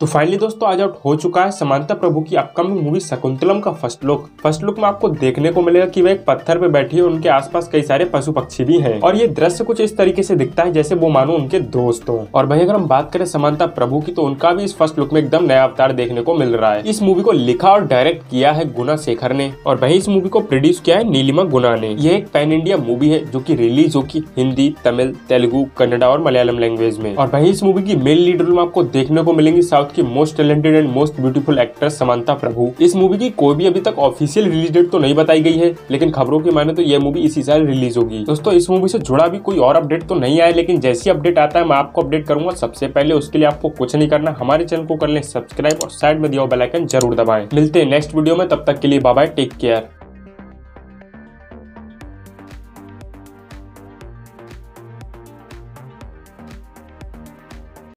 तो फाइनली दोस्तों आज आउट हो चुका है समांथा प्रभु की अपकमिंग मूवी शकुंतलम का फर्स्ट लुक। फर्स्ट लुक में आपको देखने को मिलेगा कि वह एक पत्थर पे बैठी है, उनके आसपास कई सारे पशु पक्षी भी हैं और ये दृश्य कुछ इस तरीके से दिखता है जैसे वो मानो उनके दोस्त हो। और भाई अगर हम बात करें समांथा प्रभु की तो उनका भी इस फर्स्ट लुक में एकदम नया अवतार देखने को मिल रहा है। इस मूवी को लिखा और डायरेक्ट किया है गुना शेखर ने और वही इस मूवी को प्रोड्यूस किया है नीलिमा गुना ने। यह एक पैन इंडिया मूवी है जो की रिलीज होगी हिंदी, तमिल, तेलुगु, कन्नडा और मलयालम लैंग्वेज में। और वही इस मूवी की मेन लीड रोल में आपको देखने को मिलेंगी की most talented and most beautiful actress Samantha Prabhu. इस मूवी की कोई भी अभी तक ऑफिशियल रिलीज डेट तो नहीं बताई गई है, लेकिन खबरों के माने तो यह मूवी इसी साल रिलीज होगी। दोस्तों इस मूवी से जुड़ा भी कोई और अपडेट तो नहीं आया, लेकिन जैसी अपडेट आता है मैं आपको अपडेट करूंगा सबसे पहले। उसके लिए आपको कुछ नहीं करना, हमारे चैनल को कर लें सब्सक्राइब और साइड में दिया बेल आइकन जरूर दबाएं। मिलते हैं नेक्स्ट वीडियो में, तब तक के लिए बाय बाय, टेक केयर।